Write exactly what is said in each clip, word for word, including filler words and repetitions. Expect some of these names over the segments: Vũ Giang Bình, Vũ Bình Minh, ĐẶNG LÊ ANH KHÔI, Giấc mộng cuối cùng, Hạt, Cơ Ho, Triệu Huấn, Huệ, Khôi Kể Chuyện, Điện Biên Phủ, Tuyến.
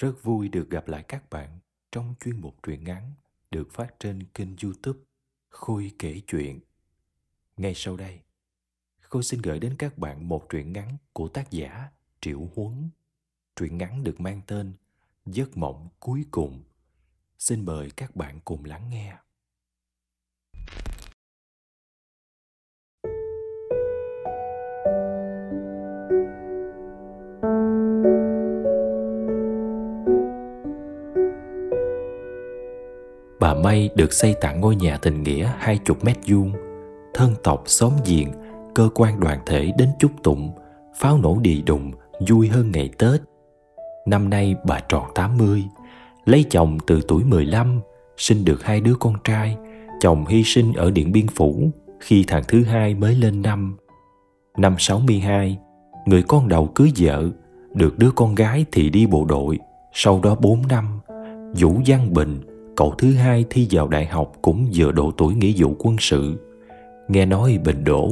Rất vui được gặp lại các bạn trong chuyên mục truyện ngắn được phát trên kênh YouTube Khôi Kể Chuyện. Ngay sau đây, Khôi xin gửi đến các bạn một truyện ngắn của tác giả Triệu Huấn. Truyện ngắn được mang tên Giấc mộng cuối cùng. Xin mời các bạn cùng lắng nghe. Bà May được xây tặng ngôi nhà tình nghĩa hai mươi mét vuông, thân tộc xóm giềng, cơ quan đoàn thể đến chúc tụng, pháo nổ đì đùng vui hơn ngày Tết. Năm nay bà tròn tám mươi, lấy chồng từ tuổi mười lăm, sinh được hai đứa con trai, chồng hy sinh ở Điện Biên Phủ khi thằng thứ hai mới lên năm. Năm sáu mươi hai, người con đầu cưới vợ, được đứa con gái thì đi bộ đội, sau đó bốn năm, Vũ Giang Bình, cậu thứ hai thi vào đại học cũng vừa độ tuổi nghĩa vụ quân sự. Nghe nói Bình đỗ,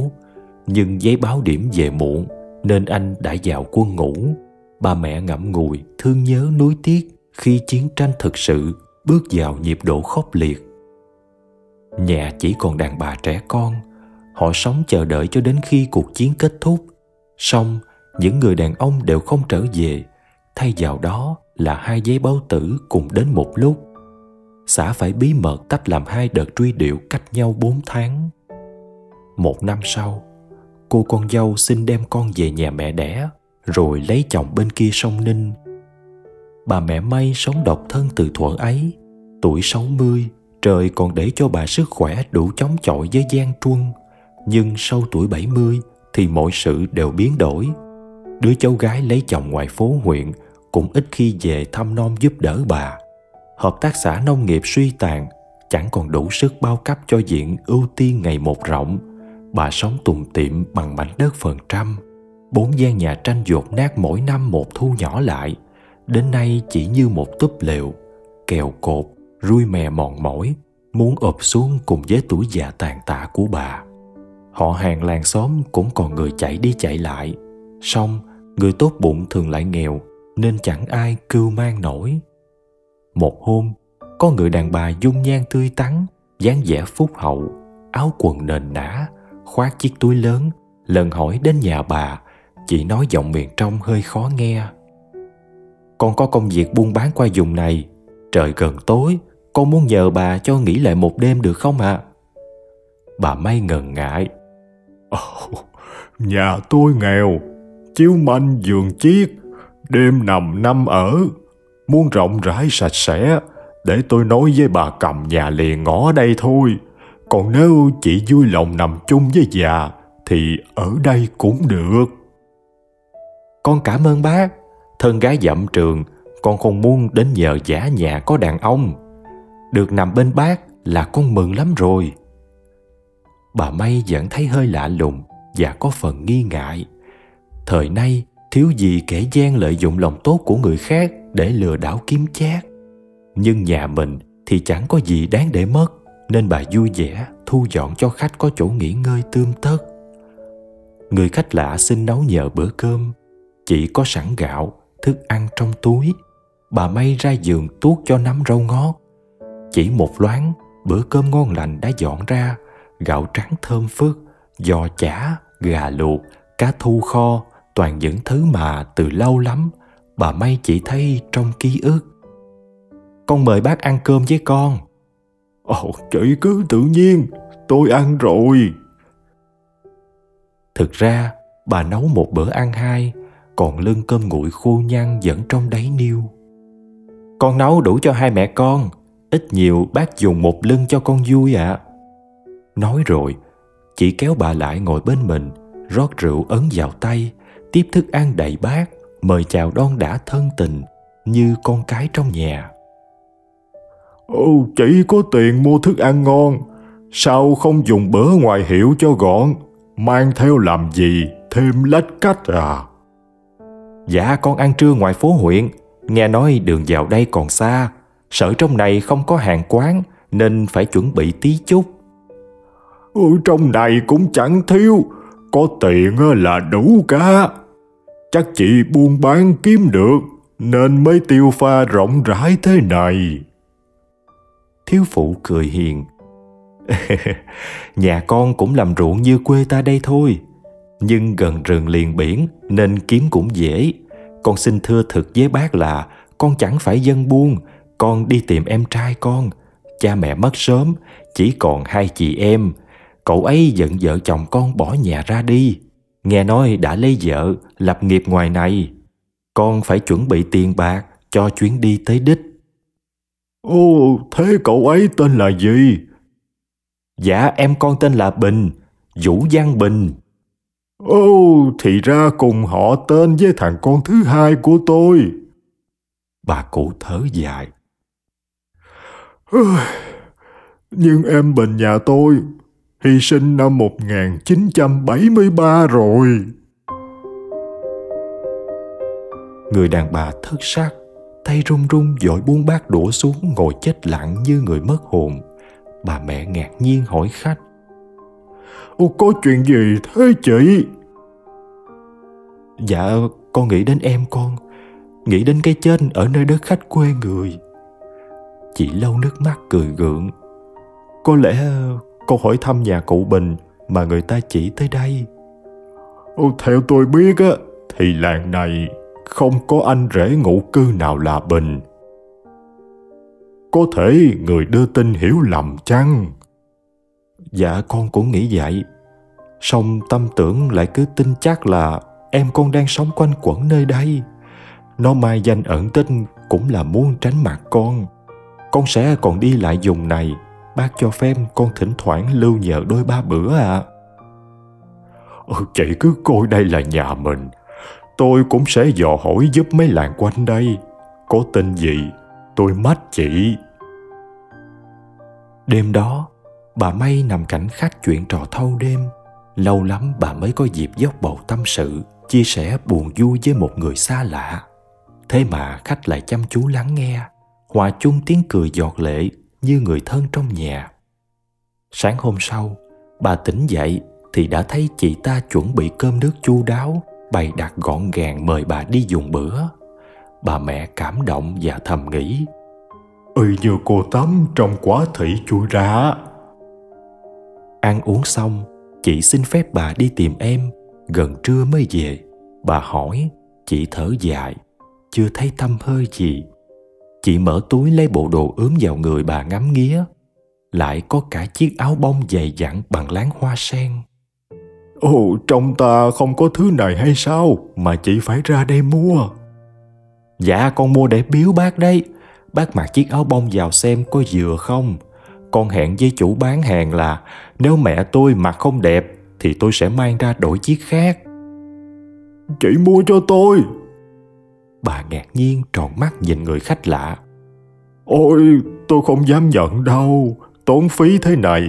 nhưng giấy báo điểm về muộn nên anh đã vào quân ngũ. Ba mẹ ngậm ngùi thương nhớ nuối tiếc khi chiến tranh thực sự bước vào nhịp độ khốc liệt. Nhà chỉ còn đàn bà trẻ con, họ sống chờ đợi cho đến khi cuộc chiến kết thúc. Song những người đàn ông đều không trở về, thay vào đó là hai giấy báo tử cùng đến một lúc. Xã phải bí mật tách làm hai đợt truy điệu cách nhau bốn tháng. Một năm sau, cô con dâu xin đem con về nhà mẹ đẻ, rồi lấy chồng bên kia sông Ninh. Bà mẹ May sống độc thân từ thuở ấy. Tuổi sáu mươi, trời còn để cho bà sức khỏe đủ chống chọi với gian truân. Nhưng sau tuổi bảy mươi thì mọi sự đều biến đổi. Đứa cháu gái lấy chồng ngoài phố huyện cũng ít khi về thăm nom giúp đỡ bà. Hợp tác xã nông nghiệp suy tàn, chẳng còn đủ sức bao cấp cho diện ưu tiên ngày một rộng. Bà sống tùng tiệm bằng mảnh đất phần trăm. Bốn gian nhà tranh dột nát mỗi năm một thu nhỏ lại, đến nay chỉ như một túp lều, kèo cột, rui mè mòn mỏi, muốn ụp xuống cùng với tuổi già tàn tạ của bà. Họ hàng làng xóm cũng còn người chạy đi chạy lại. Song người tốt bụng thường lại nghèo, nên chẳng ai cưu mang nổi. Một hôm, có người đàn bà dung nhan tươi tắn, dáng vẻ phúc hậu, áo quần nền nã, khoác chiếc túi lớn, lần hỏi đến nhà bà. Chị nói giọng miền trong hơi khó nghe: "Con có công việc buôn bán qua vùng này, trời gần tối, con muốn nhờ bà cho nghỉ lại một đêm được không ạ?" À? Bà May ngần ngại: "Oh, nhà tôi nghèo, chiếu manh giường chiếc, đêm nằm năm ở. Muốn rộng rãi sạch sẽ, để tôi nói với bà cầm nhà liền ngõ đây thôi. Còn nếu chị vui lòng nằm chung với già thì ở đây cũng được." "Con cảm ơn bác. Thân gái dặm trường, con không muốn đến nhờ giả nhà có đàn ông. Được nằm bên bác là con mừng lắm rồi." Bà May vẫn thấy hơi lạ lùng và có phần nghi ngại. Thời nay thiếu gì kẻ gian lợi dụng lòng tốt của người khác để lừa đảo kiếm chác, nhưng nhà mình thì chẳng có gì đáng để mất, nên bà vui vẻ thu dọn cho khách có chỗ nghỉ ngơi tươm tất. Người khách lạ xin nấu nhờ bữa cơm, chỉ có sẵn gạo, thức ăn trong túi. Bà May ra giường tuốt cho nắm rau ngót. Chỉ một loáng, bữa cơm ngon lành đã dọn ra, gạo trắng thơm phức, giò chả, gà luộc, cá thu kho, toàn những thứ mà từ lâu lắm bà May chỉ thấy trong ký ức. "Con mời bác ăn cơm với con." "Ồ, chị cứ tự nhiên, tôi ăn rồi." Thực ra, bà nấu một bữa ăn hai, còn lưng cơm nguội khô nhăn vẫn trong đáy niêu. "Con nấu đủ cho hai mẹ con, ít nhiều bác dùng một lưng cho con vui ạ." À. Nói rồi, chị kéo bà lại ngồi bên mình, rót rượu ấn vào tay, tiếp thức ăn đầy bát, mời chào đon đã thân tình như con cái trong nhà. "Ồ, chỉ có tiền mua thức ăn ngon, sao không dùng bữa ngoài hiệu cho gọn, mang theo làm gì thêm lách cách à?" "Dạ con ăn trưa ngoài phố huyện, nghe nói đường vào đây còn xa, sợ trong này không có hàng quán nên phải chuẩn bị tí chút." "Ở trong này cũng chẳng thiếu, có tiền là đủ cả. Chắc chị buôn bán kiếm được, nên mới tiêu pha rộng rãi thế này. Thiếu phụ cười hiền. Nhà con cũng làm ruộng như quê ta đây thôi, nhưng gần rừng liền biển nên kiếm cũng dễ. Con xin thưa thực với bác là con chẳng phải dân buôn. Con đi tìm em trai con. Cha mẹ mất sớm, chỉ còn hai chị em. Cậu ấy giận vợ chồng con bỏ nhà ra đi. Nghe nói đã lấy vợ, lập nghiệp ngoài này. Con phải chuẩn bị tiền bạc cho chuyến đi tới đích. Ồ, thế cậu ấy tên là gì? Dạ, em con tên là Bình, Vũ Giang Bình. Ồ, thì ra cùng họ tên với thằng con thứ hai của tôi. Bà cụ thở dài. Nhưng em Bình nhà tôi hy sinh năm một nghìn chín trăm bảy mươi ba rồi. Người đàn bà thất sắc, tay run run vội buông bát đũa xuống ngồi chết lặng như người mất hồn. Bà mẹ ngạc nhiên hỏi khách. Ủa, có chuyện gì thế chị? Dạ, con nghĩ đến em con, nghĩ đến cái chết ở nơi đất khách quê người. Chị lau nước mắt cười gượng. Có lẽ con hỏi thăm nhà cụ Bình mà người ta chỉ tới đây. Ô, theo tôi biết á, thì làng này không có anh rể ngụ cư nào là Bình. Có thể người đưa tin hiểu lầm chăng? Dạ, con cũng nghĩ vậy. Song tâm tưởng lại cứ tin chắc là em con đang sống quanh quẩn nơi đây. Nó mai danh ẩn tích cũng là muốn tránh mặt con. Con sẽ còn đi lại vùng này. Bác cho phép con thỉnh thoảng lưu nhờ đôi ba bữa ạ. À. Ừ, chị cứ coi đây là nhà mình. Tôi cũng sẽ dò hỏi giúp mấy làng quanh đây. Có tin gì tôi mách chị. Đêm đó, bà May nằm cạnh khách chuyện trò thâu đêm. Lâu lắm bà mới có dịp dốc bầu tâm sự, chia sẻ buồn vui với một người xa lạ. Thế mà khách lại chăm chú lắng nghe, hòa chung tiếng cười giọt lệ như người thân trong nhà. Sáng hôm sau, bà tỉnh dậy thì đã thấy chị ta chuẩn bị cơm nước chu đáo, bày đặt gọn gàng mời bà đi dùng bữa. Bà mẹ cảm động và thầm nghĩ, y như cô tắm trong quá thị chui ra. Ăn uống xong, chị xin phép bà đi tìm em, gần trưa mới về. Bà hỏi, chị thở dài, chưa thấy tăm hơi gì. Chị mở túi lấy bộ đồ ướm vào người bà ngắm nghía. Lại có cả chiếc áo bông dày dặn bằng láng hoa sen. Ồ, trong ta không có thứ này hay sao mà chị phải ra đây mua? Dạ, con mua để biếu bác đấy. Bác mặc chiếc áo bông vào xem có vừa không. Con hẹn với chủ bán hàng là nếu mẹ tôi mặc không đẹp thì tôi sẽ mang ra đổi chiếc khác. Chị mua cho tôi. Bà ngạc nhiên tròn mắt nhìn người khách lạ. Ôi, tôi không dám nhận đâu. Tốn phí thế này,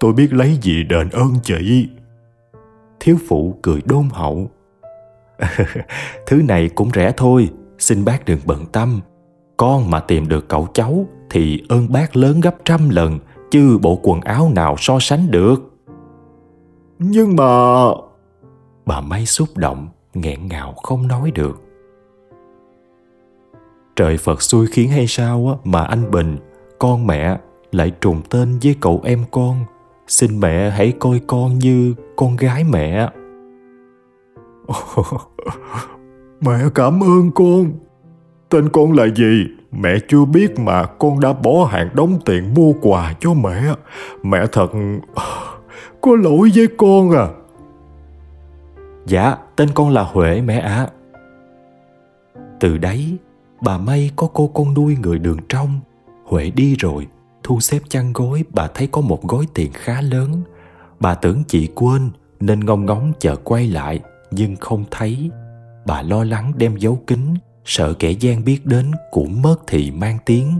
tôi biết lấy gì đền ơn chị. Thiếu phụ cười đôn hậu. Thứ này cũng rẻ thôi, xin bác đừng bận tâm. Con mà tìm được cậu cháu thì ơn bác lớn gấp trăm lần, chứ bộ quần áo nào so sánh được. Nhưng mà... Bà May xúc động, nghẹn ngào không nói được. Trời Phật xui khiến hay sao mà anh Bình, con mẹ, lại trùng tên với cậu em con. Xin mẹ hãy coi con như con gái mẹ. Mẹ cảm ơn con. Tên con là gì? Mẹ chưa biết mà con đã bỏ hàng đóng tiền mua quà cho mẹ. Mẹ thật có lỗi với con à. Dạ, tên con là Huệ mẹ ạ. À. Từ đấy, bà May có cô con nuôi người đường trong. Huệ đi rồi, thu xếp chăn gối bà thấy có một gói tiền khá lớn. Bà tưởng chị quên nên ngóng ngóng chờ quay lại nhưng không thấy. Bà lo lắng đem giấu kín, sợ kẻ gian biết đến cũng mất thì mang tiếng.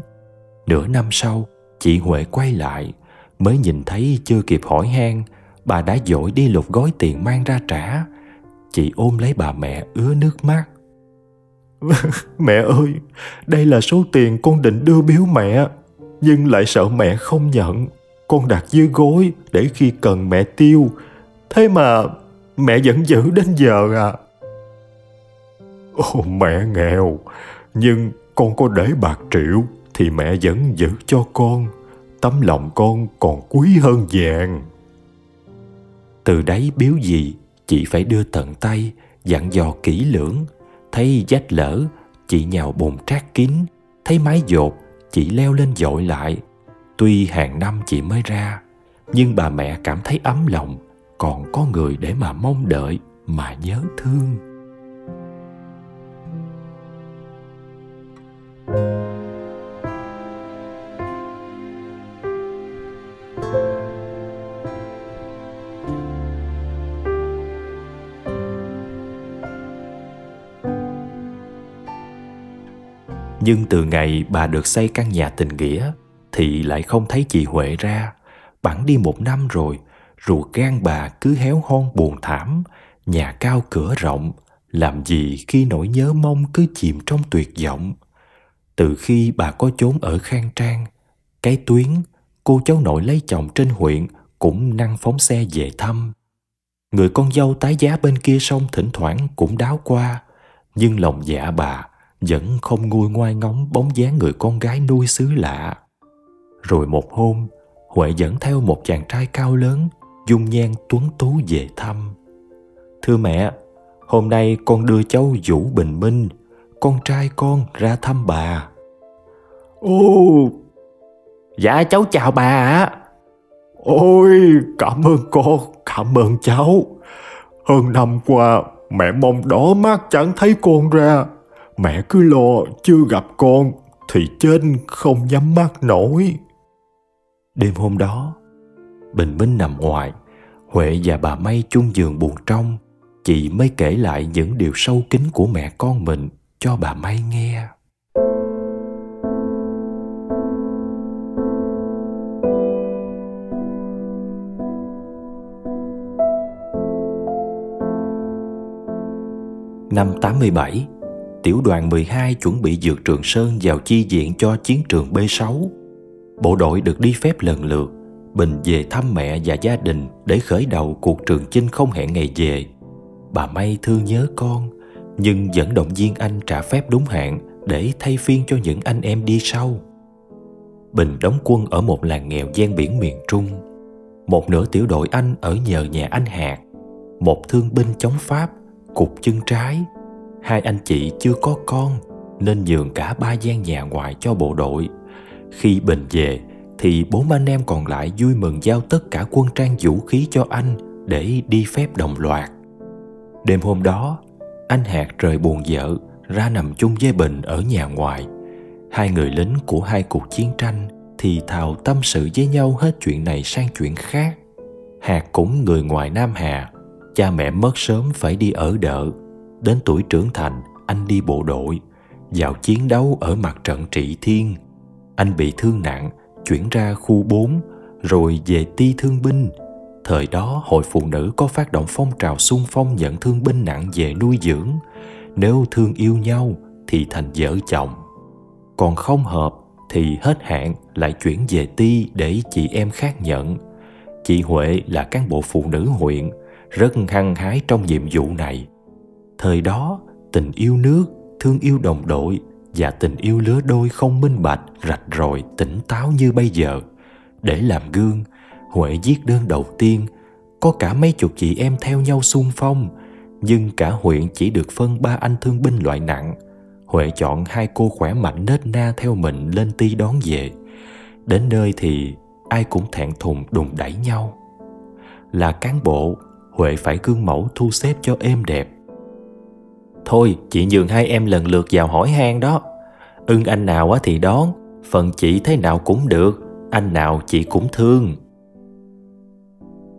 Nửa năm sau, chị Huệ quay lại, mới nhìn thấy chưa kịp hỏi han, bà đã vội đi lục gói tiền mang ra trả. Chị ôm lấy bà mẹ ứa nước mắt. Mẹ ơi, đây là số tiền con định đưa biếu mẹ, nhưng lại sợ mẹ không nhận. Con đặt dưới gối để khi cần mẹ tiêu. Thế mà mẹ vẫn giữ đến giờ à. Ồ, mẹ nghèo, nhưng con có để bạc triệu thì mẹ vẫn giữ cho con. Tấm lòng con còn quý hơn vàng. Từ đấy biếu gì chị phải đưa tận tay, dặn dò kỹ lưỡng. Thấy vách lở chị nhào bồn trát kín, thấy mái dột chị leo lên dội lại. Tuy hàng năm chị mới ra, nhưng bà mẹ cảm thấy ấm lòng, còn có người để mà mong đợi, mà nhớ thương. Nhưng từ ngày bà được xây căn nhà tình nghĩa thì lại không thấy chị Huệ ra. Bẵng đi một năm rồi, ruột gan bà cứ héo hon buồn thảm. Nhà cao cửa rộng, làm gì khi nỗi nhớ mong cứ chìm trong tuyệt vọng. Từ khi bà có chốn ở Khang Trang, cái Tuyến, cô cháu nội lấy chồng trên huyện, cũng năng phóng xe về thăm. Người con dâu tái giá bên kia sông thỉnh thoảng cũng đáo qua, nhưng lòng dạ bà vẫn không nguôi ngoai ngóng bóng dáng người con gái nuôi xứ lạ. Rồi một hôm, Huệ dẫn theo một chàng trai cao lớn, dung nhan tuấn tú về thăm. Thưa mẹ, hôm nay con đưa cháu Vũ Bình Minh, con trai con, ra thăm bà. Ô, dạ cháu chào bà ạ. Ôi, cảm ơn con, cảm ơn cháu. Hơn năm qua, mẹ mong đỏ mắt chẳng thấy con ra. Mẹ cứ lo chưa gặp con thì chết không nhắm mắt nổi. Đêm hôm đó, Bình Minh nằm ngoài, Huệ và bà May chung giường buồn trong. Chị mới kể lại những điều sâu kín của mẹ con mình cho bà May nghe. Năm tám mươi bảy, tiểu đoàn mười hai chuẩn bị vượt Trường Sơn vào chi viện cho chiến trường B sáu. Bộ đội được đi phép lần lượt. Bình về thăm mẹ và gia đình để khởi đầu cuộc trường chinh không hẹn ngày về. Bà May thương nhớ con, nhưng vẫn động viên anh trả phép đúng hạn để thay phiên cho những anh em đi sau. Bình đóng quân ở một làng nghèo ven biển miền Trung. Một nửa tiểu đội anh ở nhờ nhà anh Hạt, một thương binh chống Pháp, cụt chân trái. Hai anh chị chưa có con nên nhường cả ba gian nhà ngoài cho bộ đội. Khi Bình về thì bốn anh em còn lại vui mừng giao tất cả quân trang vũ khí cho anh để đi phép đồng loạt. Đêm hôm đó, anh Hạt rời buồn vợ ra nằm chung với Bình ở nhà ngoài. Hai người lính của hai cuộc chiến tranh thì thào tâm sự với nhau hết chuyện này sang chuyện khác. Hạt cũng người ngoài Nam Hà, cha mẹ mất sớm phải đi ở đợ. Đến tuổi trưởng thành, anh đi bộ đội, vào chiến đấu ở mặt trận Trị Thiên. Anh bị thương nặng, chuyển ra khu bốn, rồi về ti thương binh. Thời đó, hội phụ nữ có phát động phong trào xung phong nhận thương binh nặng về nuôi dưỡng. Nếu thương yêu nhau thì thành vợ chồng, còn không hợp thì hết hạn lại chuyển về ti để chị em khác nhận. Chị Huệ là cán bộ phụ nữ huyện, rất hăng hái trong nhiệm vụ này. Thời đó, tình yêu nước, thương yêu đồng đội và tình yêu lứa đôi không minh bạch, rạch ròi, tỉnh táo như bây giờ. Để làm gương, Huệ viết đơn đầu tiên, có cả mấy chục chị em theo nhau xung phong. Nhưng cả huyện chỉ được phân ba anh thương binh loại nặng. Huệ chọn hai cô khỏe mạnh nết na theo mình lên ti đón về. Đến nơi thì ai cũng thẹn thùng đùn đẩy nhau. Là cán bộ, Huệ phải gương mẫu thu xếp cho êm đẹp. Thôi, chị nhường hai em lần lượt vào hỏi han đó. Ưng anh nào thì đón, phần chị thế nào cũng được, anh nào chị cũng thương.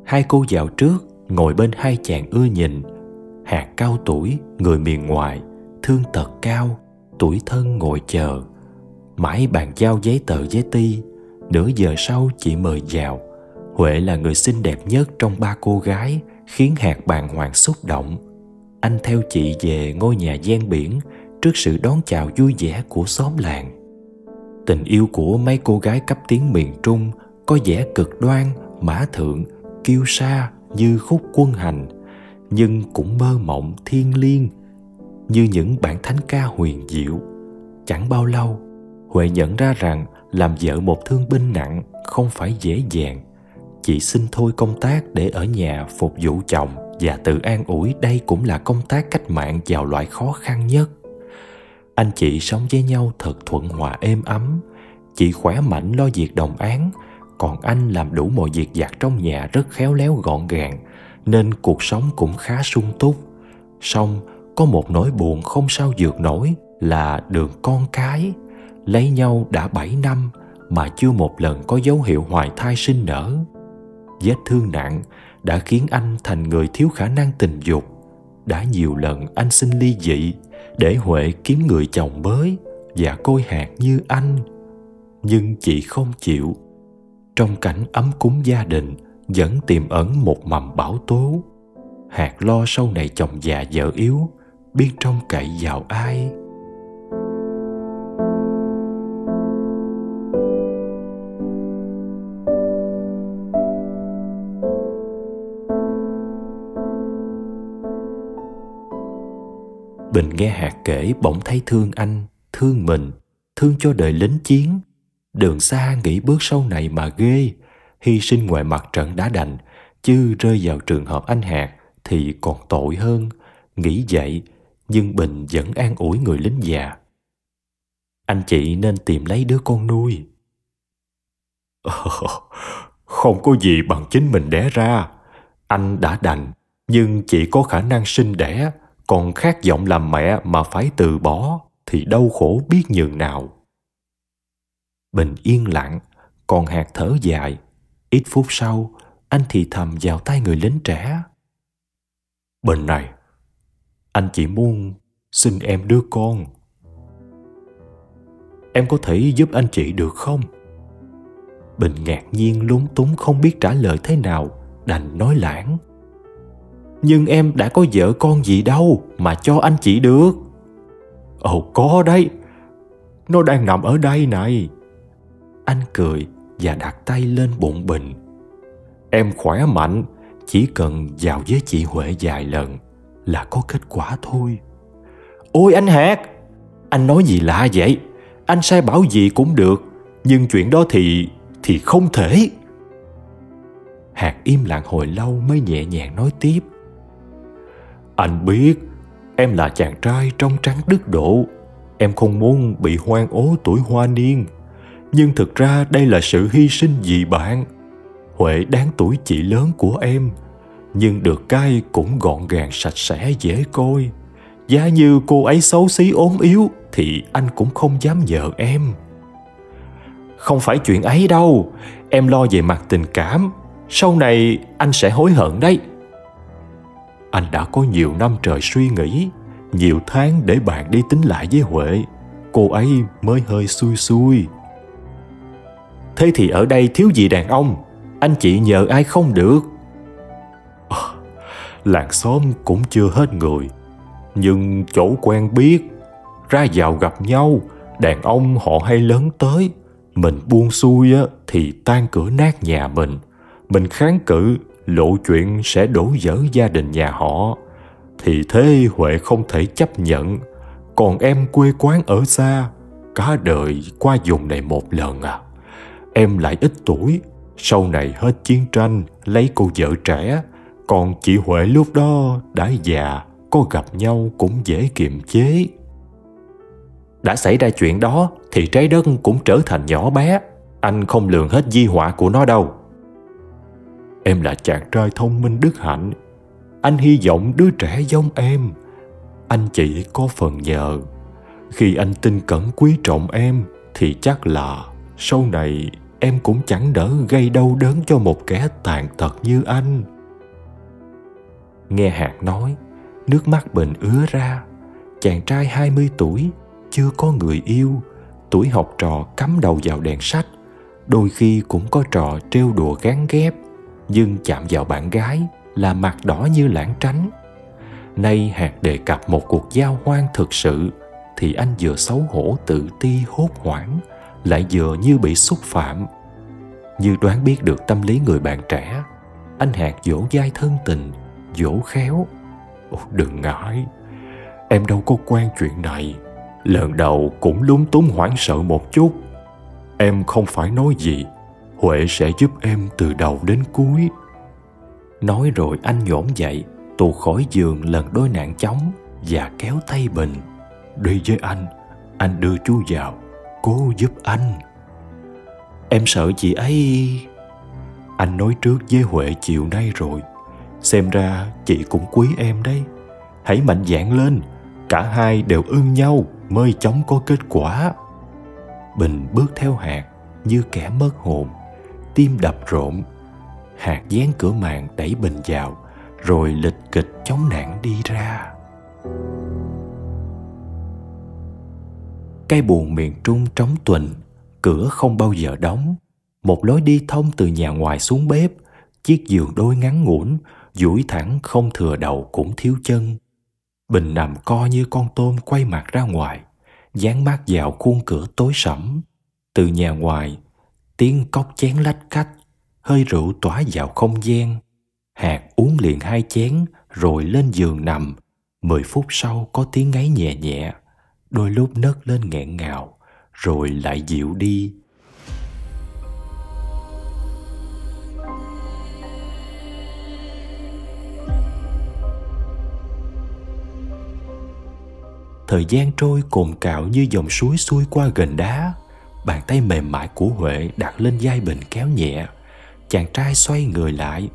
Hai cô vào trước, ngồi bên hai chàng ưa nhìn. Hạt cao tuổi, người miền ngoài, thương tật cao, tuổi thân ngồi chờ. Mãi bàn giao giấy tờ với ti, nửa giờ sau chị mời vào. Huệ là người xinh đẹp nhất trong ba cô gái, khiến Hạt bàng hoàng xúc động. Anh theo chị về ngôi nhà ven biển trước sự đón chào vui vẻ của xóm làng. Tình yêu của mấy cô gái cấp tiến miền Trung có vẻ cực đoan, mã thượng, kiêu sa như khúc quân hành, nhưng cũng mơ mộng thiêng liêng như những bản thánh ca huyền diệu. Chẳng bao lâu, Huệ nhận ra rằng làm vợ một thương binh nặng không phải dễ dàng. Chị xin thôi công tác để ở nhà phục vụ chồng và tự an ủi đây cũng là công tác cách mạng vào loại khó khăn nhất. Anh chị sống với nhau thật thuận hòa êm ấm. Chị khỏe mạnh lo việc đồng án, còn anh làm đủ mọi việc vặt trong nhà rất khéo léo gọn gàng, nên cuộc sống cũng khá sung túc. Song có một nỗi buồn không sao vượt nổi là đường con cái. Lấy nhau đã bảy năm mà chưa một lần có dấu hiệu hoài thai sinh nở. Vết thương nặng đã khiến anh thành người thiếu khả năng tình dục. Đã nhiều lần anh xin ly dị để Huệ kiếm người chồng mới và côi hạt như anh, nhưng chị không chịu. Trong cảnh ấm cúng gia đình vẫn tiềm ẩn một mầm bão tố. Hạt lo sau này chồng già vợ yếu, biết trông cậy vào ai. Bình nghe Hạt kể bỗng thấy thương anh, thương mình, thương cho đời lính chiến. Đường xa nghĩ bước sau này mà ghê, hy sinh ngoài mặt trận đã đành, chứ rơi vào trường hợp anh Hạt thì còn tội hơn. Nghĩ vậy, nhưng Bình vẫn an ủi người lính già. Anh chị nên tìm lấy đứa con nuôi. Không có gì bằng chính mình đẻ ra. Anh đã đành, nhưng chị có khả năng sinh đẻ, còn khát vọng làm mẹ mà phải từ bỏ thì đau khổ biết nhường nào. Bình yên lặng, còn Hạt thở dài. Ít phút sau, anh thì thầm vào tai người lính trẻ. Bình này, anh chỉ muốn xin em đứa con. Em có thể giúp anh chị được không? Bình ngạc nhiên lúng túng không biết trả lời thế nào, đành nói lảng. Nhưng em đã có vợ con gì đâu mà cho anh chị được. Ồ có đấy, nó đang nằm ở đây này. Anh cười và đặt tay lên bụng Bình. Em khỏe mạnh, chỉ cần vào với chị Huệ vài lần là có kết quả thôi. Ôi anh Hạt, anh nói gì lạ vậy? Anh sai bảo gì cũng được, nhưng chuyện đó thì thì không thể. Hạt im lặng hồi lâu mới nhẹ nhàng nói tiếp. Anh biết em là chàng trai trong trắng đức độ, em không muốn bị hoang ố tuổi hoa niên, nhưng thực ra đây là sự hy sinh vì bạn. Huệ đáng tuổi chị lớn của em, nhưng được cái cũng gọn gàng sạch sẽ dễ coi. Giá như cô ấy xấu xí ốm yếu thì anh cũng không dám nhờ em. Không phải chuyện ấy đâu, em lo về mặt tình cảm, sau này anh sẽ hối hận đấy. Anh đã có nhiều năm trời suy nghĩ, nhiều tháng để bạn đi tính lại với Huệ, cô ấy mới hơi xui xui. Thế thì ở đây thiếu gì đàn ông, anh chị nhờ ai không được? À, làng xóm cũng chưa hết người, nhưng chỗ quen biết, ra vào gặp nhau, đàn ông họ hay lớn tới. Mình buông xuôi thì tan cửa nát nhà mình, mình kháng cự, lộ chuyện sẽ đổ vỡ gia đình nhà họ. Thì thế Huệ không thể chấp nhận. Còn em quê quán ở xa, cả đời qua vùng này một lần à. Em lại ít tuổi, sau này hết chiến tranh lấy cô vợ trẻ, còn chị Huệ lúc đó đã già, có gặp nhau cũng dễ kiềm chế. Đã xảy ra chuyện đó thì trái đất cũng trở thành nhỏ bé, anh không lường hết di họa của nó đâu. Em là chàng trai thông minh đức hạnh, anh hy vọng đứa trẻ giống em. Anh chị có phần nhờ. Khi anh tin cẩn quý trọng em thì chắc là sau này em cũng chẳng đỡ gây đau đớn cho một kẻ tàn tật như anh. Nghe Hạt nói, nước mắt Bình ứa ra. Chàng trai hai mươi tuổi, chưa có người yêu, tuổi học trò cắm đầu vào đèn sách. Đôi khi cũng có trò trêu đùa gán ghép, nhưng chạm vào bạn gái là mặt đỏ như lãng tránh. Nay Hạt đề cập một cuộc giao hoan thực sự thì anh vừa xấu hổ tự ti hốt hoảng, lại vừa như bị xúc phạm. Như đoán biết được tâm lý người bạn trẻ, anh Hạt vỗ vai thân tình, vỗ khéo. Ô, đừng ngại, em đâu có quen chuyện này, Lần đầu cũng lúng túng hoảng sợ một chút. Em không phải nói gì, Huệ sẽ giúp em từ đầu đến cuối. Nói rồi anh nhổm dậy, tù khỏi giường lần đôi nạn chóng và kéo tay Bình. Đi với anh, anh đưa chú vào, cố giúp anh. Em sợ chị ấy. Anh nói trước với Huệ chiều nay rồi. Xem ra chị cũng quý em đấy. Hãy mạnh dạn lên, cả hai đều ưng nhau mới chóng có kết quả. Bình bước theo Hạt như kẻ mất hồn, tim đập rộn. Hạt dán cửa màn đẩy Bình vào, rồi lịch kịch chống nạn đi ra. Cái buồng miền Trung trống tuỳnh, cửa không bao giờ đóng. Một lối đi thông từ nhà ngoài xuống bếp. Chiếc giường đôi ngắn ngủn, duỗi thẳng không thừa đầu cũng thiếu chân. Bình nằm co như con tôm quay mặt ra ngoài, dán mắt vào khuôn cửa tối sẫm. Từ nhà ngoài, tiếng cốc chén lách cách, hơi rượu tỏa vào không gian. Hạt uống liền hai chén rồi lên giường nằm. Mười phút sau có tiếng ngáy nhẹ nhẹ, đôi lúc nấc lên nghẹn ngào rồi lại dịu đi. Thời gian trôi cồn cạo như dòng suối xuôi qua gành đá. Bàn tay mềm mại của Huệ đặt lên vai Bình kéo nhẹ. Chàng trai xoay người lại,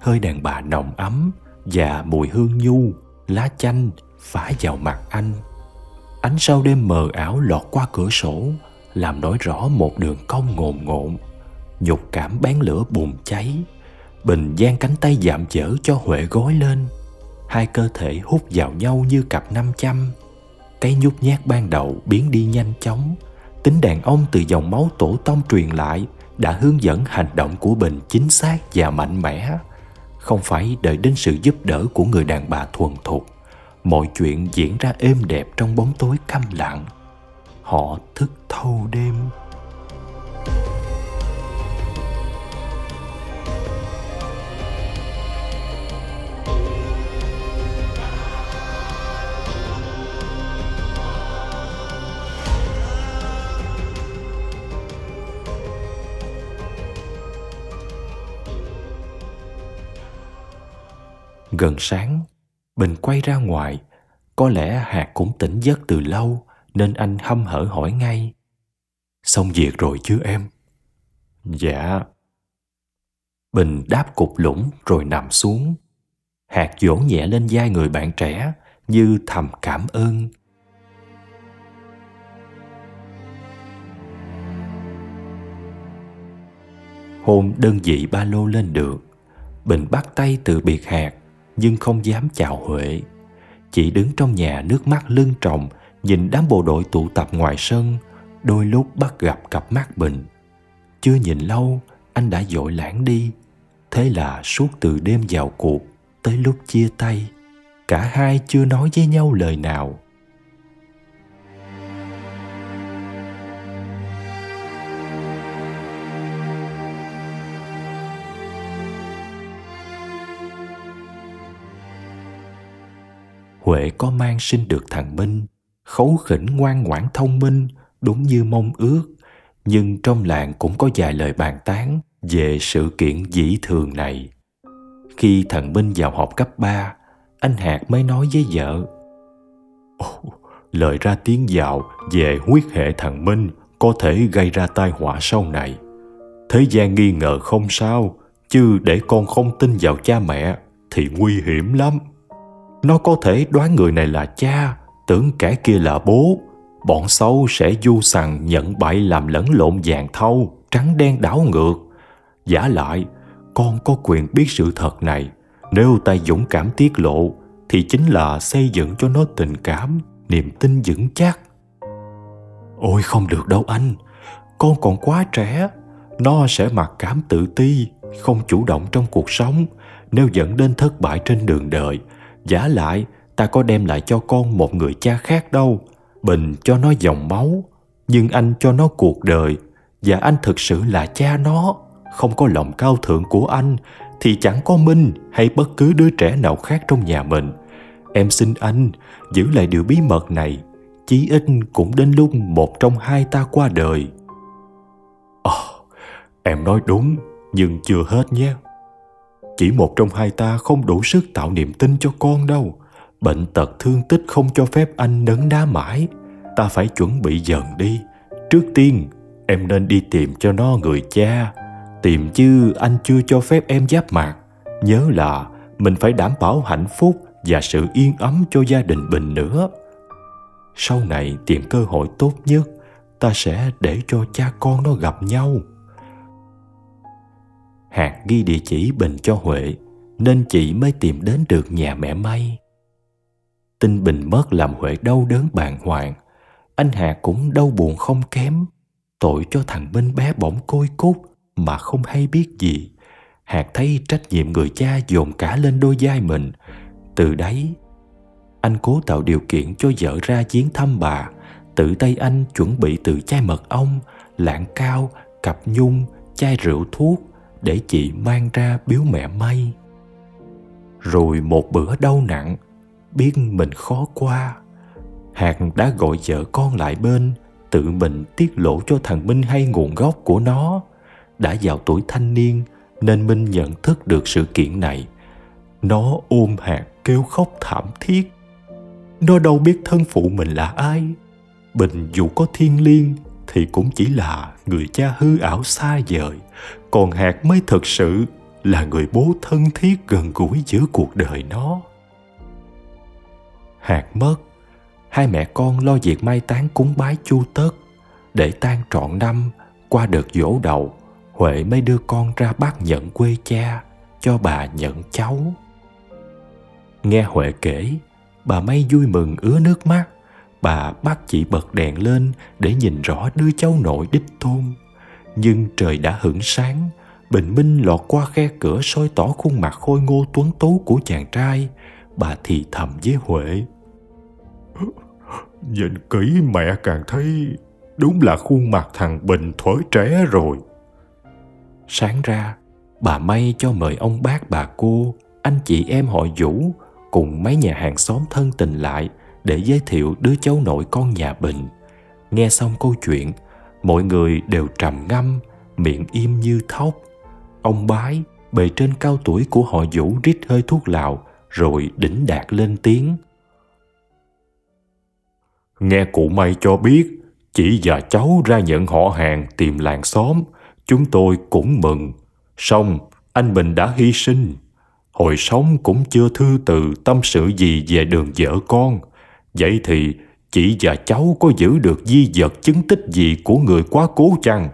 hơi đàn bà nồng ấm và mùi hương nhu, lá chanh phả vào mặt anh. Ánh sao đêm mờ ảo lọt qua cửa sổ, làm nổi rõ một đường cong ngồn ngộn. Nhục cảm bén lửa bùng cháy. Bình dang cánh tay dạm dở cho Huệ gối lên. Hai cơ thể hút vào nhau như cặp nam châm. Cái nhút nhát ban đầu biến đi nhanh chóng. Tính đàn ông từ dòng máu tổ tông truyền lại đã hướng dẫn hành động của Bình chính xác và mạnh mẽ. Không phải đợi đến sự giúp đỡ của người đàn bà thuần thục, mọi chuyện diễn ra êm đẹp trong bóng tối câm lặng. Họ thức thâu đêm. Gần sáng, Bình quay ra ngoài. Có lẽ Hạt cũng tỉnh giấc từ lâu, nên anh hăm hở hỏi ngay. Xong việc rồi chứ em? Dạ. Bình đáp cục lũng rồi nằm xuống. Hạt vỗ nhẹ lên vai người bạn trẻ như thầm cảm ơn. Hôm đơn vị ba lô lên được, Bình bắt tay từ biệt Hạt nhưng không dám chào Huệ. Chị đứng trong nhà nước mắt lưng tròng, nhìn đám bộ đội tụ tập ngoài sân. Đôi lúc bắt gặp cặp mắt Bình. Chưa nhìn lâu, anh đã vội lãng đi. Thế là suốt từ đêm vào cuộc tới lúc chia tay, cả hai chưa nói với nhau lời nào. Huệ có mang sinh được thằng Minh, kháu khỉnh ngoan ngoãn thông minh, đúng như mong ước. Nhưng trong làng cũng có vài lời bàn tán về sự kiện dĩ thường này. Khi thằng Minh vào học cấp ba, anh Hạt mới nói với vợ. Ồ, lời ra tiếng dạo về huyết hệ thằng Minh có thể gây ra tai họa sau này. Thế gian nghi ngờ không sao, chứ để con không tin vào cha mẹ thì nguy hiểm lắm. Nó có thể đoán người này là cha, tưởng kẻ kia là bố. Bọn xấu sẽ du sằng nhận bậy làm lẫn lộn vàng thâu, trắng đen đảo ngược. Giả lại, con có quyền biết sự thật này. Nếu tay dũng cảm tiết lộ, thì chính là xây dựng cho nó tình cảm, niềm tin vững chắc. Ôi không được đâu anh, con còn quá trẻ. Nó sẽ mặc cảm tự ti, không chủ động trong cuộc sống, nếu dẫn đến thất bại trên đường đời. Giả lại, ta có đem lại cho con một người cha khác đâu. Bình cho nó dòng máu, nhưng anh cho nó cuộc đời. Và anh thực sự là cha nó. Không có lòng cao thượng của anh thì chẳng có Minh hay bất cứ đứa trẻ nào khác trong nhà mình. Em xin anh giữ lại điều bí mật này, chí ít cũng đến lúc một trong hai ta qua đời. Ồ, em nói đúng, nhưng chưa hết nhé. Chỉ một trong hai ta không đủ sức tạo niềm tin cho con đâu. Bệnh tật thương tích không cho phép anh nấn ná mãi. Ta phải chuẩn bị dần đi. Trước tiên, em nên đi tìm cho nó người cha. Tìm chứ anh chưa cho phép em giáp mặt. Nhớ là mình phải đảm bảo hạnh phúc và sự yên ấm cho gia đình Bình nữa. Sau này tìm cơ hội tốt nhất, ta sẽ để cho cha con nó gặp nhau. Hạt ghi địa chỉ Bình cho Huệ, nên chị mới tìm đến được nhà mẹ May. Tin Bình mất làm Huệ đau đớn bàng hoàng. Anh Hạt cũng đau buồn không kém. Tội cho thằng Minh bé bỏng côi cút mà không hay biết gì. Hạt thấy trách nhiệm người cha dồn cả lên đôi vai mình. Từ đấy, anh cố tạo điều kiện cho vợ ra viếng thăm bà. Tự tay anh chuẩn bị từ chai mật ong, lạng cao, cặp nhung, chai rượu thuốc để chị mang ra biếu mẹ May. Rồi một bữa đau nặng, biết mình khó qua, Hạt đã gọi vợ con lại bên, tự mình tiết lộ cho thằng Minh hay nguồn gốc của nó. Đã vào tuổi thanh niên nên Minh nhận thức được sự kiện này. Nó ôm Hạt kêu khóc thảm thiết. Nó đâu biết thân phụ mình là ai. Bình dù có thiêng liêng thì cũng chỉ là người cha hư ảo xa vời, còn Hạt mới thật sự là người bố thân thiết gần gũi giữa cuộc đời nó. Hạt mất, hai mẹ con lo việc mai táng cúng bái chu tớt. Để tan trọn năm, qua đợt giỗ đầu, Huệ mới đưa con ra bác nhận quê cha, cho bà nhận cháu. Nghe Huệ kể, bà May vui mừng ứa nước mắt. Bà bắt chị bật đèn lên để nhìn rõ đứa cháu nội đích tôn. Nhưng trời đã hửng sáng, bình minh lọt qua khe cửa soi tỏ khuôn mặt khôi ngô tuấn tú của chàng trai. Bà thì thầm với Huệ: Nhìn kỹ mẹ càng thấy đúng là khuôn mặt thằng Bình thuở trẻ rồi. Sáng ra, bà May cho mời ông bác bà cô, anh chị em họ Vũ cùng mấy nhà hàng xóm thân tình lại để giới thiệu đứa cháu nội con nhà Bình. Nghe xong câu chuyện, mọi người đều trầm ngâm, miệng im như thóc. Ông Bái, bề trên cao tuổi của họ Vũ, rít hơi thuốc lào rồi đỉnh đạt lên tiếng: Nghe cụ May cho biết, chị và cháu ra nhận họ hàng tìm làng xóm, chúng tôi cũng mừng. Song anh Bình đã hy sinh. Hồi sống cũng chưa thư từ tâm sự gì về đường vợ con. Vậy thì chị và cháu có giữ được di vật chứng tích gì của người quá cố chăng?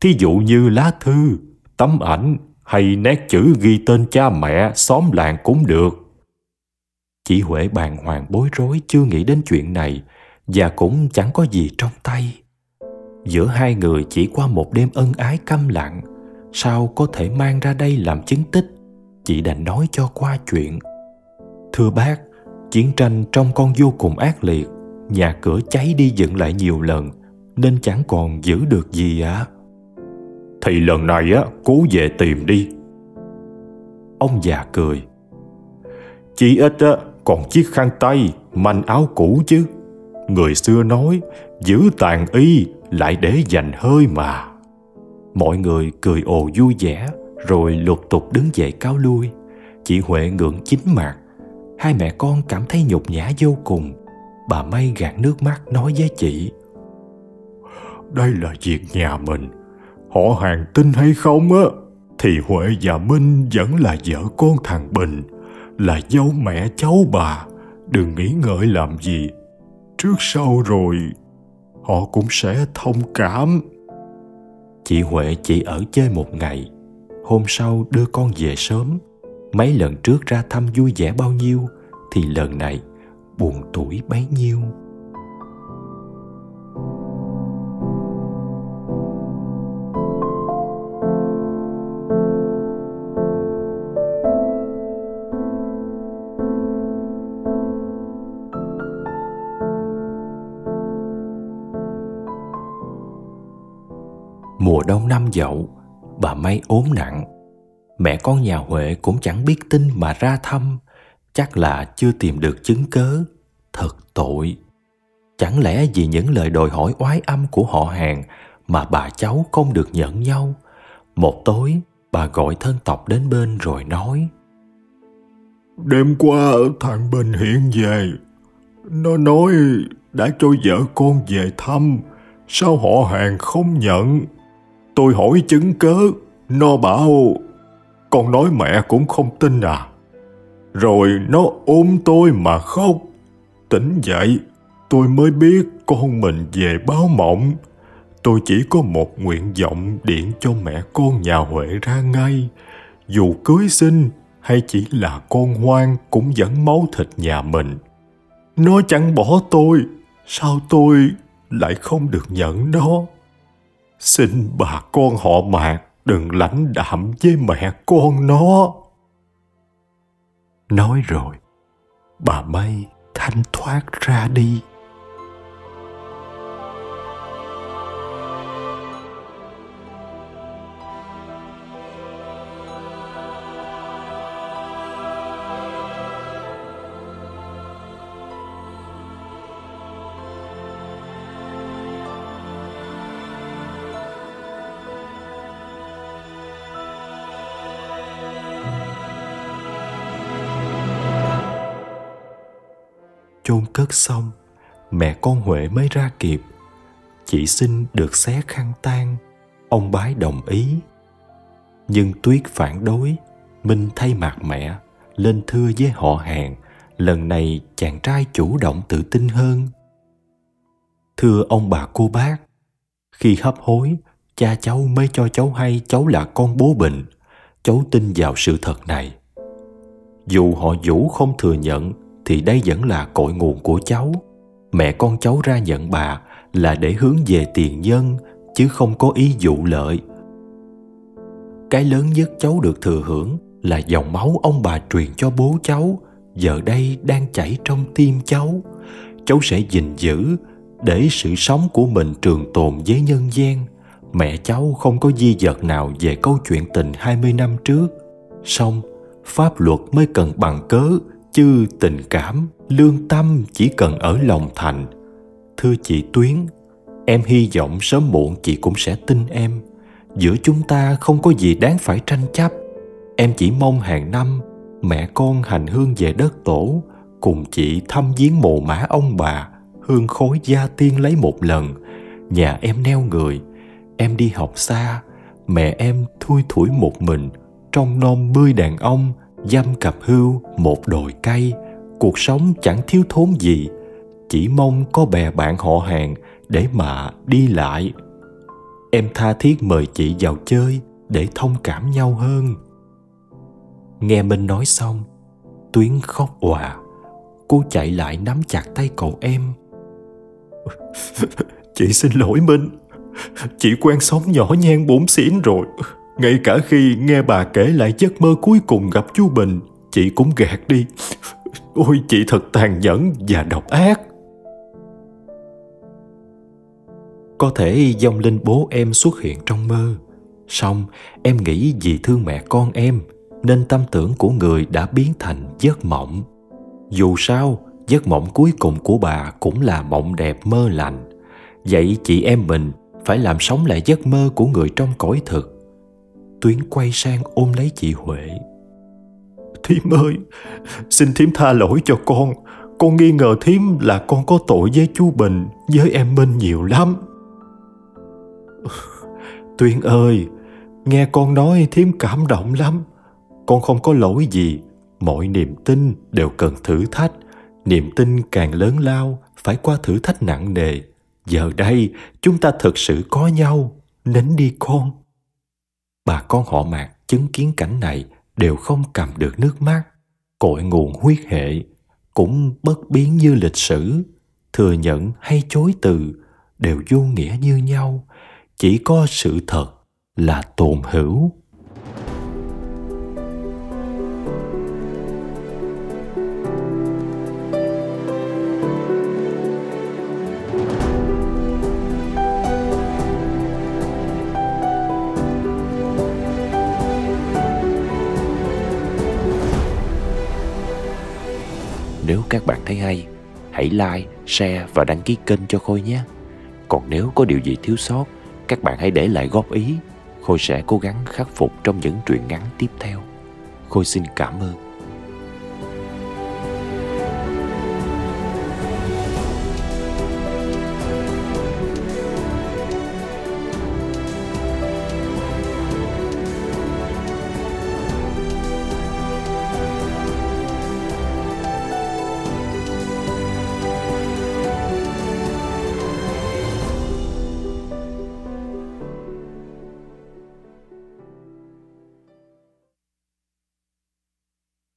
Thí dụ như lá thư, tấm ảnh hay nét chữ ghi tên cha mẹ, xóm làng cũng được. Chị Huệ bàng hoàng bối rối chưa nghĩ đến chuyện này, và cũng chẳng có gì trong tay. Giữa hai người chỉ qua một đêm ân ái câm lặng, sao có thể mang ra đây làm chứng tích? Chị đành nói cho qua chuyện: Thưa bác, chiến tranh trong con vô cùng ác liệt, nhà cửa cháy đi dựng lại nhiều lần nên chẳng còn giữ được gì ạ. À? Thì lần này á, cố về tìm đi. Ông già cười: Chí ít á, còn chiếc khăn tay, manh áo cũ chứ. Người xưa nói giữ tàn y lại để dành hơi mà. Mọi người cười ồ vui vẻ rồi lục tục đứng dậy cáo lui. Chị Huệ ngượng chín mặt. Hai mẹ con cảm thấy nhục nhã vô cùng. Bà May gạt nước mắt nói với chị: Đây là việc nhà mình. Họ hàng tin hay không á, thì Huệ và Minh vẫn là vợ con thằng Bình, là dâu mẹ cháu bà. Đừng nghĩ ngợi làm gì. Trước sau rồi họ cũng sẽ thông cảm. Chị Huệ chỉ ở chơi một ngày, hôm sau đưa con về sớm. Mấy lần trước ra thăm vui vẻ bao nhiêu thì lần này buồn tủi bấy nhiêu. Mùa đông năm Dậu, bà May ốm nặng. Mẹ con nhà Huệ cũng chẳng biết tin mà ra thăm. Chắc là chưa tìm được chứng cớ. Thật tội. Chẳng lẽ vì những lời đòi hỏi oái âm của họ hàng mà bà cháu không được nhận nhau? Một tối, bà gọi thân tộc đến bên rồi nói: Đêm qua thằng Bình hiện về, nó nói đã cho vợ con về thăm, sao họ hàng không nhận? Tôi hỏi chứng cớ, nó bảo con nói mẹ cũng không tin à. Rồi nó ôm tôi mà khóc. Tỉnh dậy, tôi mới biết con mình về báo mộng. Tôi chỉ có một nguyện vọng điện cho mẹ con nhà Huệ ra ngay. Dù cưới xin hay chỉ là con hoang cũng vẫn máu thịt nhà mình. Nó chẳng bỏ tôi, sao tôi lại không được nhận nó? Xin bà con họ Mạc đừng lãnh đạm với mẹ con nó. Nói rồi, bà Mây thanh thoát ra đi. Chôn cất xong, mẹ con Huệ mới ra kịp. Chị xin được xé khăn tang, ông Bái đồng ý. Nhưng Tuyết phản đối, Minh thay mặt mẹ, lên thưa với họ hàng. Lần này chàng trai chủ động tự tin hơn. Thưa ông bà cô bác, khi hấp hối, cha cháu mới cho cháu hay cháu là con bố Bình. Cháu tin vào sự thật này. Dù họ Vũ không thừa nhận, thì đây vẫn là cội nguồn của cháu. Mẹ con cháu ra nhận bà là để hướng về tiền nhân, chứ không có ý vụ lợi. Cái lớn nhất cháu được thừa hưởng là dòng máu ông bà truyền cho bố cháu, giờ đây đang chảy trong tim cháu. Cháu sẽ gìn giữ để sự sống của mình trường tồn với nhân gian. Mẹ cháu không có di vật nào về câu chuyện tình hai mươi năm trước. Song pháp luật mới cần bằng cớ, chứ tình cảm, lương tâm chỉ cần ở lòng thành. Thưa chị Tuyến, em hy vọng sớm muộn chị cũng sẽ tin em. Giữa chúng ta không có gì đáng phải tranh chấp. Em chỉ mong hàng năm mẹ con hành hương về đất tổ, cùng chị thăm viếng mồ mả ông bà, hương khói gia tiên lấy một lần. Nhà em neo người, em đi học xa, mẹ em thui thủi một mình, trong non mươi đàn ông, dăm cặp hưu một đồi cây. Cuộc sống chẳng thiếu thốn gì, chỉ mong có bè bạn họ hàng để mà đi lại. Em tha thiết mời chị vào chơi để thông cảm nhau hơn. Nghe Minh nói xong, Tuyến khóc òa. Cô chạy lại nắm chặt tay cậu em. Chị xin lỗi Minh, chị quen sống nhỏ nhen bủn xỉn rồi. Ngay cả khi nghe bà kể lại giấc mơ cuối cùng gặp chú Bình, chị cũng gạt đi. Ôi, chị thật tàn nhẫn và độc ác. Có thể vong linh bố em xuất hiện trong mơ. Song em nghĩ vì thương mẹ con em nên tâm tưởng của người đã biến thành giấc mộng. Dù sao, giấc mộng cuối cùng của bà cũng là mộng đẹp mơ lành. Vậy chị em mình phải làm sống lại giấc mơ của người trong cõi thực. Tuyến quay sang ôm lấy chị Huệ. Thím ơi, xin thím tha lỗi cho con. Con nghi ngờ thím là con có tội với chú Bình, với em Minh nhiều lắm. Tuyến ơi, nghe con nói thím cảm động lắm. Con không có lỗi gì. Mọi niềm tin đều cần thử thách. Niềm tin càng lớn lao phải qua thử thách nặng nề. Giờ đây chúng ta thực sự có nhau. Nín đi con. Bà con họ Mạc chứng kiến cảnh này đều không cầm được nước mắt. Cội nguồn huyết hệ cũng bất biến như lịch sử. Thừa nhận hay chối từ đều vô nghĩa như nhau. Chỉ có sự thật là tồn hữu. Nếu các bạn thấy hay, hãy like, share và đăng ký kênh cho Khôi nhé. Còn nếu có điều gì thiếu sót, các bạn hãy để lại góp ý. Khôi sẽ cố gắng khắc phục trong những truyện ngắn tiếp theo. Khôi xin cảm ơn.